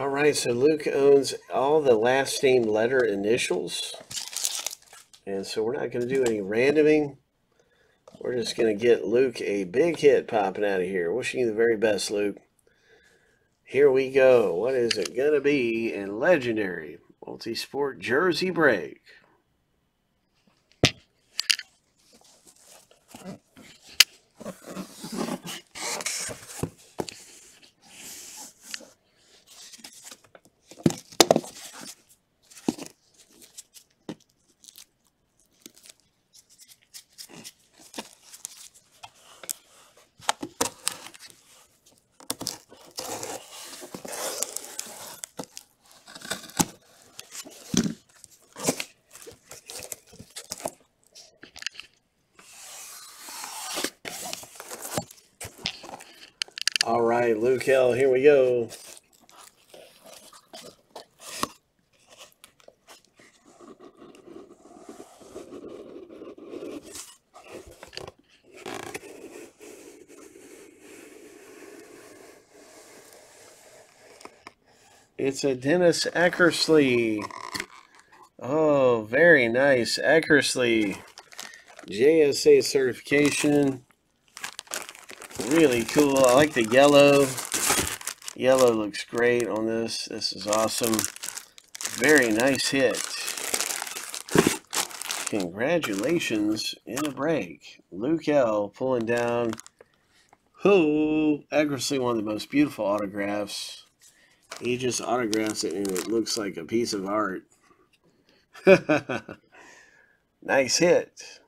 All right, so Luke owns all the last name letter initials. And so we're not going to do any randoming. We're just going to get Luke a big hit popping out of here. Wishing you the very best, Luke. Here we go. What is it going to be in Legendary? Multi-sport jersey break. All right, Luke Hill, here we go. It's a Dennis Eckersley. Oh, very nice. Eckersley. JSA certification. Really cool. I like the yellow. Yellow looks great on this. This is awesome. Very nice hit. Congratulations in a break. Luke L pulling down. Who? Eckersley, one of the most beautiful autographs. He just autographs it and it looks like a piece of art. Nice hit.